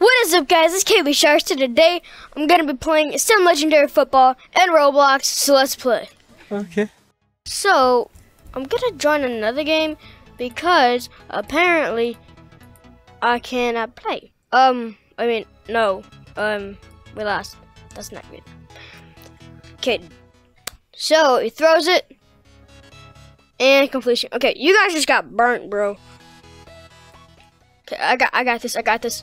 What is up, guys? It's KBSharkster. Today I'm gonna be playing some legendary football and Roblox, so let's play. Okay. So I'm gonna join another game because apparently I cannot play. We lost. That's not good. Okay. So he throws it and completion. Okay, you guys just got burnt, bro. Okay, I got this.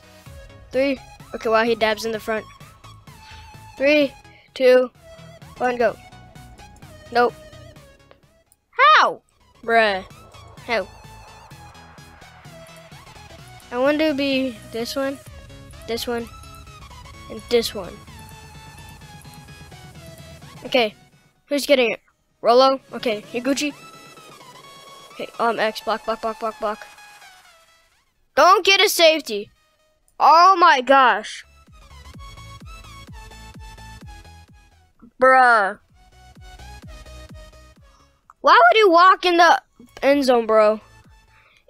Three. Okay, wow, he dabs in the front. 3, 2, 1, go. Nope. How? Bruh. How? I want to be this one, and this one. Okay. Who's getting it? Rolo? Okay. Higuchi? Okay. X. Block. Don't get a safety. Oh my gosh. Bruh. Why would you walk in the end zone, bro?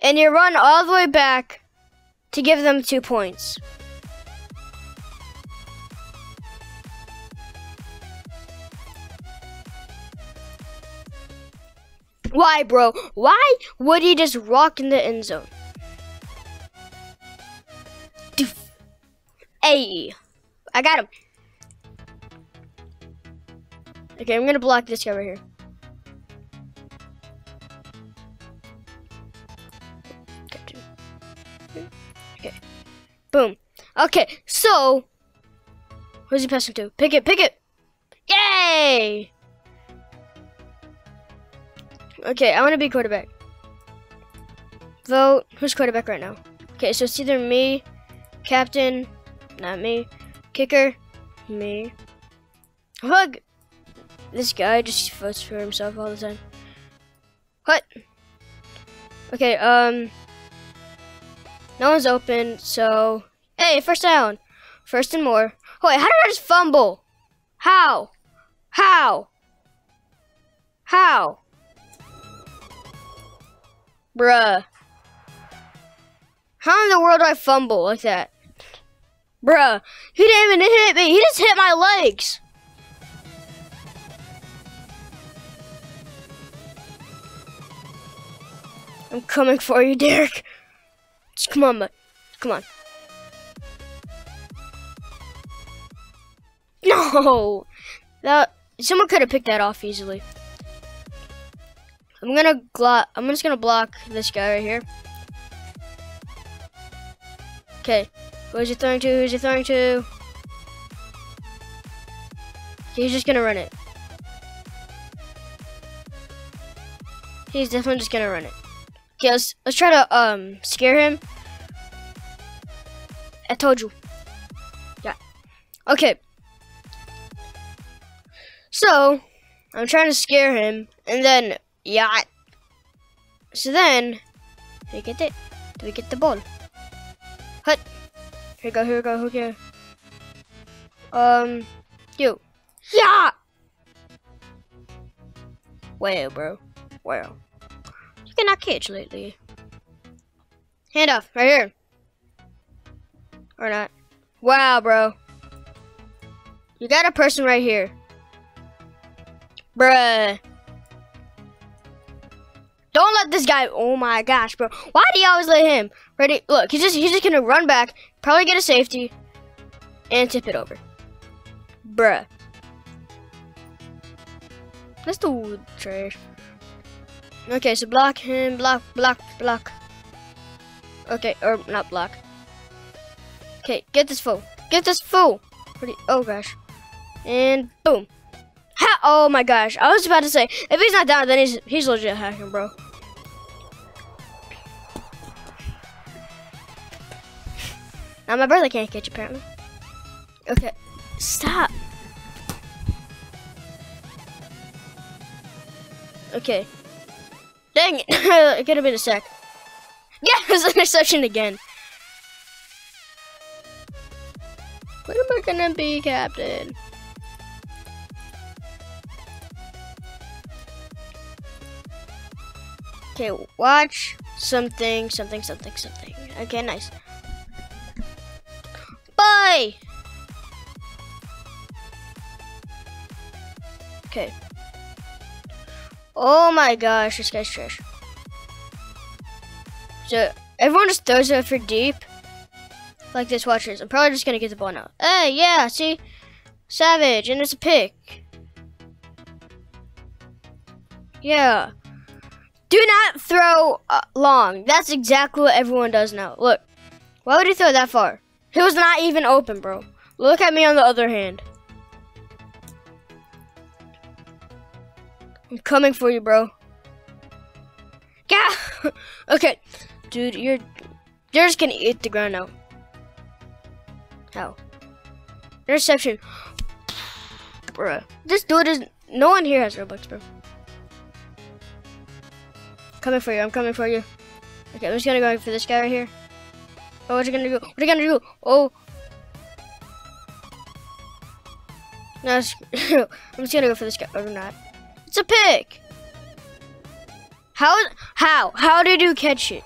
And you run all the way back to give them 2 points. Why, bro? Why would you just walk in the end zone? Hey, I got him. Okay, I'm gonna block this guy right here. Okay, boom. Okay, so who's he passing to? Pick it. Yay! Okay, I want to be quarterback. Vote. Who's quarterback right now? Okay, so it's either me, captain. Not me. Kicker. Me. Hug. This guy just votes for himself all the time. What? Okay, no one's open, so... Hey, first down. First and more. Oh, wait, how did I just fumble? How? Bruh. How in the world do I fumble like that? Bruh, he didn't even hit me. He just hit my legs. I'm coming for you, Derek. Just come on, bud. Come on. No. Someone could have picked that off easily. I'm just gonna block this guy right here. Okay. Who's he throwing to? He's just gonna run it. He's definitely just gonna run it. Okay, let's try to scare him. I told you. Yeah. Okay. So I'm trying to scare him, and then yeah. So then we get it. Do we get the ball? Hut. Here we go, who cares? You. Yeah! Wow, bro. Wow. You cannot catch lately. Hand off, right here. Or not. Wow, bro. You got a person right here. Bruh. Don't let this guy, oh my gosh, bro. Why do you always let him? Ready? Look, he's just gonna run back, probably get a safety, and tip it over. Bruh. That's the wood trash. Okay, so block him, block. Okay, or not block. Okay, get this fool. Ready? Oh gosh. And boom. Ha, oh my gosh, I was about to say, if he's not down, then he's legit hacking, bro. Now my brother can't catch apparently. Okay, stop. Okay. Dang it, it could have been a sack. Yeah, it was an interception again. When am I gonna be captain? Okay, watch something. Okay, nice. away. Okay. Oh my gosh, this guy's trash. So everyone just throws it for deep. Like this, watch this. I'm probably just gonna get the ball now. Hey, yeah, see? Savage, and it's a pick. Yeah. Do not throw long. That's exactly what everyone does now. Look, why would you throw that far? He was not even open, bro. Look at me on the other hand. I'm coming for you, bro. Yeah. Okay, dude, you're just gonna eat the ground now. How? Interception, bro. This dude is. No one here has Robux, bro. Coming for you. I'm coming for you. Okay, I'm just gonna go for this guy right here. Oh, what are you gonna do? What are you gonna do? Oh. No, I'm just gonna go for this guy. Or not. It's a pick. How did you catch it?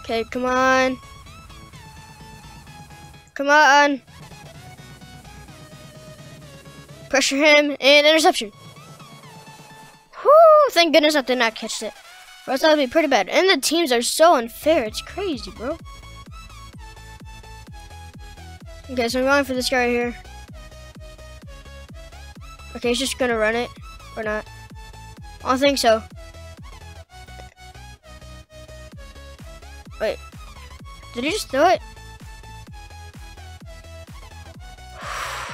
Okay, come on. Come on. Pressure him, and interception. Whew, thank goodness I did not catch it. Or else that would be pretty bad. And the teams are so unfair. It's crazy, bro. Okay, so I'm going for this guy right here. Okay, he's just going to run it. Or not. I don't think so. Wait. Did he just throw it?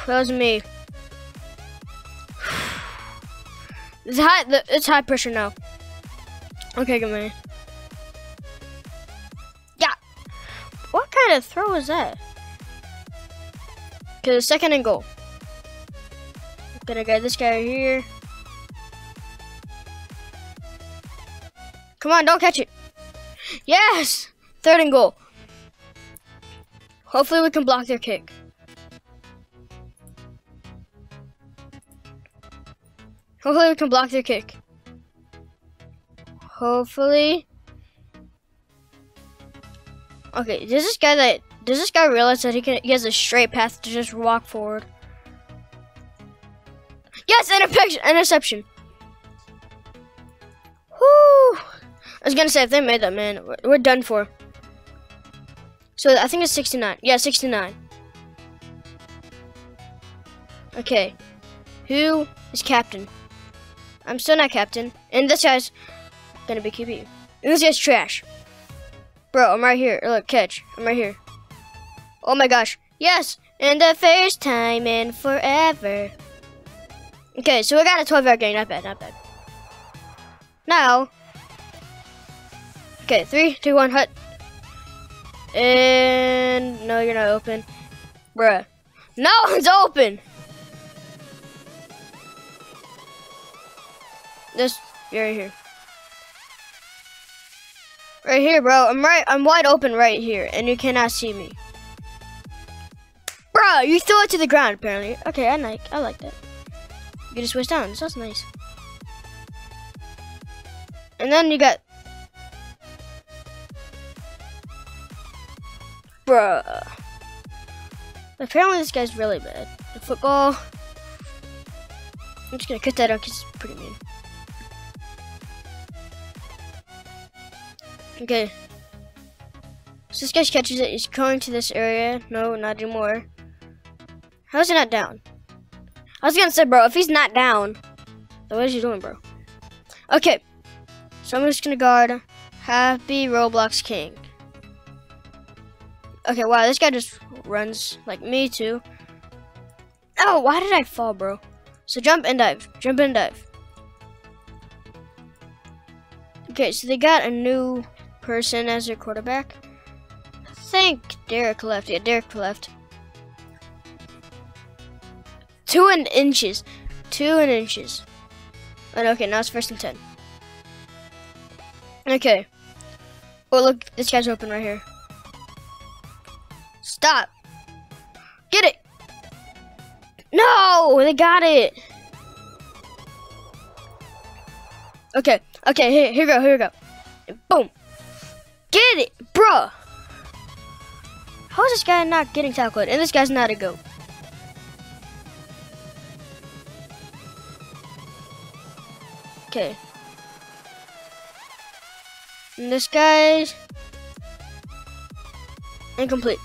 That was me. It's high pressure now. Okay, good man. Yeah. What kind of throw is that? Okay, the second and goal. I'm gonna get this guy right here. Come on, don't catch it. Yes! Third and goal. Hopefully we can block their kick. Hopefully we can block their kick. Hopefully. Okay, does this guy realize that he has a straight path to just walk forward? Yes, interception. Whoo! I was gonna say if they made that, man, we're done for. So I think it's 69. Yeah, 69. Okay, who is captain? I'm still not captain, and this guy's gonna be QB. And this guy's trash. Bro, I'm right here. Look, catch. I'm right here. Oh my gosh. Yes! And the first time in forever. Okay, so we got a 12-yard gain. Not bad, not bad. Now. Okay, 3, 2, 1, hut. And no, you're not open. Bruh. No one's open! This, you're right here. Right here, bro. I'm wide open right here, and you cannot see me. Bro, you threw it to the ground, apparently. Okay, I like that. You can just switch down. That's nice. And then you got... Bro. Apparently this guy's really bad. The football. I'm just gonna cut that out because it's pretty mean. Okay, so this guy catches it, he's going to this area. No, not anymore. How is he not down? I was gonna say, bro, if he's not down, then what is he doing, bro? Okay, so I'm just gonna guard Happy Roblox King. Okay, wow, this guy just runs like me too. Oh, why did I fall, bro? So jump and dive, jump and dive. Okay, so they got a new person as their quarterback. I think Derek left. Yeah, Derek left. 2 inches. 2 inches. And okay, now it's 1st and 10. Okay. Oh, look, this guy's open right here. Stop. Get it. No, they got it. Okay, here we go, boom. Get it, bruh. How is this guy not getting tackled? And this guy's not a goat. Okay. And this guy's incomplete.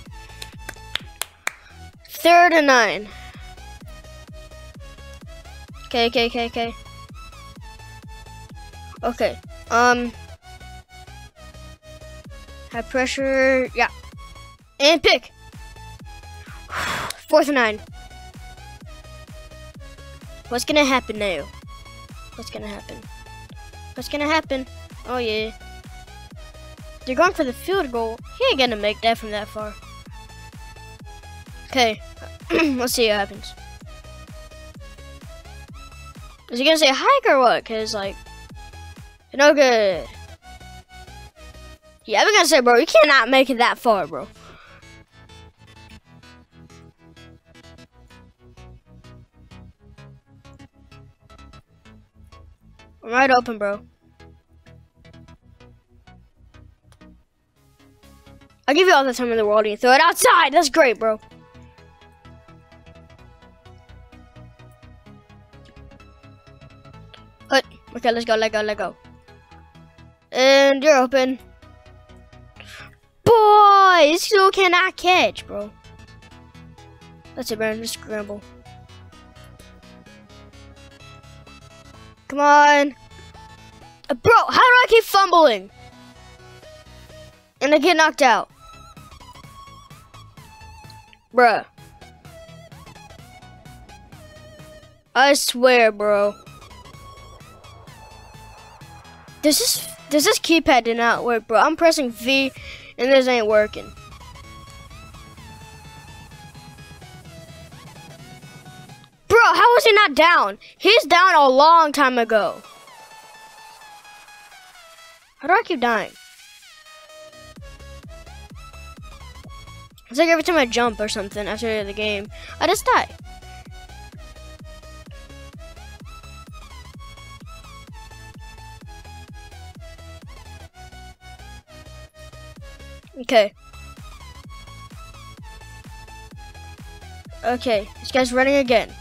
3rd and 9. Okay. Okay. High pressure, yeah. And pick. 4th and 9. What's gonna happen now? What's gonna happen? What's gonna happen? Oh yeah. They're going for the field goal. He ain't gonna make that from that far. Okay, let's see what happens. Is he gonna say hike or what? Cause like, no good. Yeah, I'm gonna say, bro, you cannot make it that far, bro. I'm right open, bro. I'll give you all the time in the world. You throw it outside. That's great, bro. Put. Okay, let's go, let go. And you're open. Boy, this still cannot catch, bro. That's it, bro. Just scramble. Come on. Bro, how do I keep fumbling? And I get knocked out. Bruh. I swear, bro. This keypad did not work, bro. I'm pressing V and this ain't working. Bro, how is he not down? He's down a long time ago. How do I keep dying? It's like every time I jump or something after the game, I just die. Okay. Okay, this guy's running again.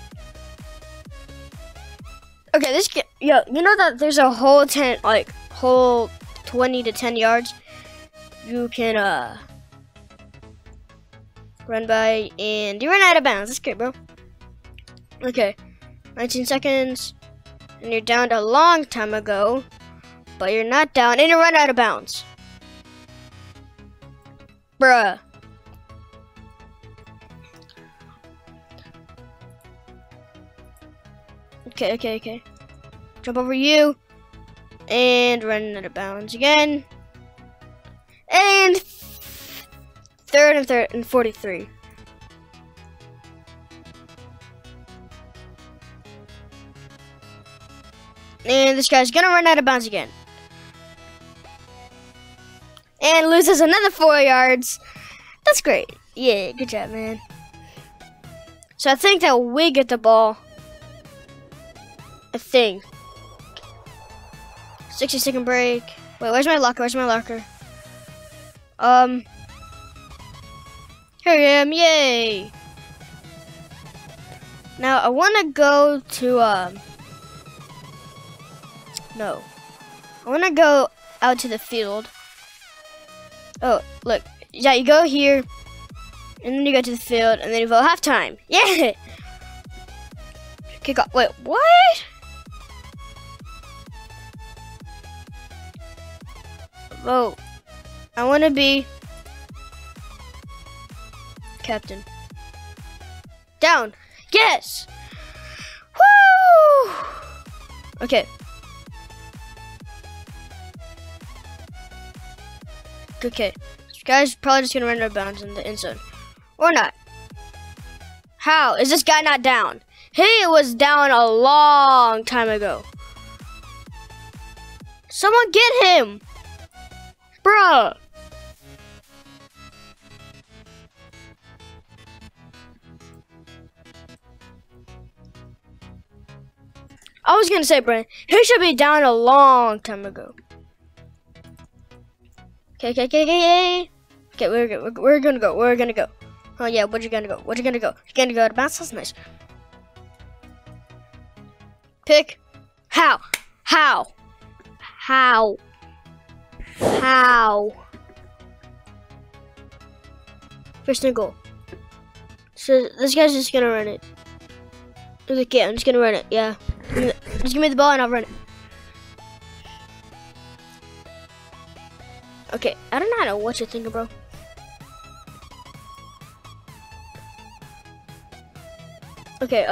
Okay, this guy, yo, you know that there's a whole 10, like, whole 20 to 10 yards? You can, run by, and you run out of bounds. That's great, bro. Okay, 19 seconds, and you're down a long time ago, but you're not down, and you run out of bounds. Bruh. Okay. Jump over you, and run out of bounds again, and 3rd and 43. And this guy's gonna run out of bounds again. And loses another 4 yards. That's great. Yeah, good job, man. So I think that we get the ball. I think. 60-second break. Wait, where's my locker? Here I am, yay! Now I wanna go to, no. I wanna go out to the field. Oh, look, yeah, you go here, and then you go to the field, and then you vote halftime. Yeah! Kick off, wait, what? Vote. I wanna be captain. Down. Yes. Woo. Okay. Okay. This guy's probably just gonna run out of bounds in the end zone, or not. How is this guy not down? He was down a long time ago. Someone get him, bruh. I was gonna say, Brent, he should be down a long time ago. Okay, we're gonna go. Oh yeah, where'd you gonna go? You're gonna go to bounce house? Nice. Pick. How? First and goal. So this guy's just gonna run it. Like, yeah, I'm just gonna run it. Yeah. Just give me the ball and I'll run it. Okay, I don't know what you're thinking, bro. Okay,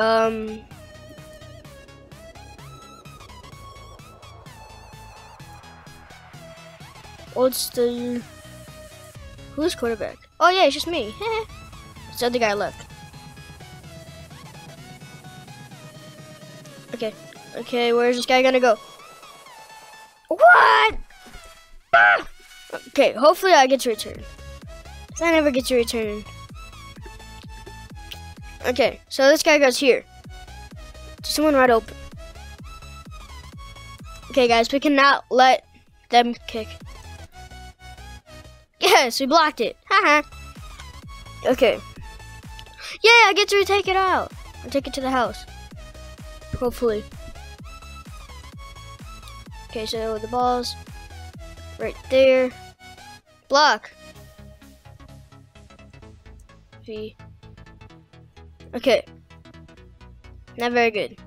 who's quarterback? Oh yeah, it's just me. It's the other guy left. Okay, where's this guy gonna go? What? Ah! Okay, hopefully I get to return. I never get to return. Okay, so this guy goes here. Someone right open. Okay, guys, we cannot let them kick. Yes, we blocked it. Haha. Okay. Yeah, I get to retake it out. I'll take it to the house. Hopefully. Okay, so the ball's right there. Block. V. Okay. Not very good.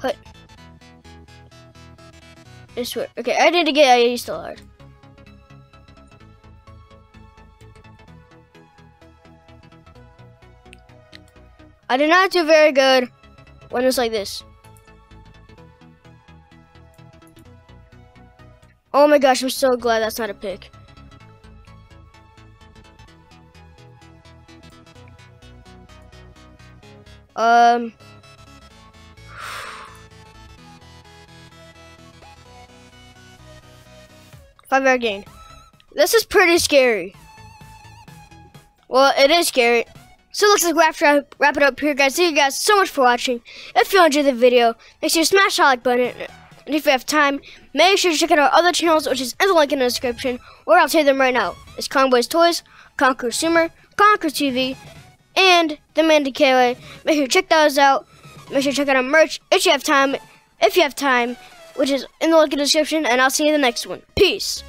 Hut. I swear. Okay, I did it again. I still hard. I did not do very good when it was like this. Oh my gosh, I'm so glad that's not a pick. $5 gain. This is pretty scary. Well, it is scary. So it looks like we have to wrap it up here, guys. Thank you guys so much for watching. If you enjoyed the video, make sure you smash that like button. And if you have time, make sure to check out our other channels, which is in the link in the description, or I'll tell you them right now. It's KongBoys Toys, KongKrewsumer, KongKrew TV, and The Man DKLA. Make sure you check those out. Make sure you check out our merch if you have time, which is in the link in the description, and I'll see you in the next one. Peace.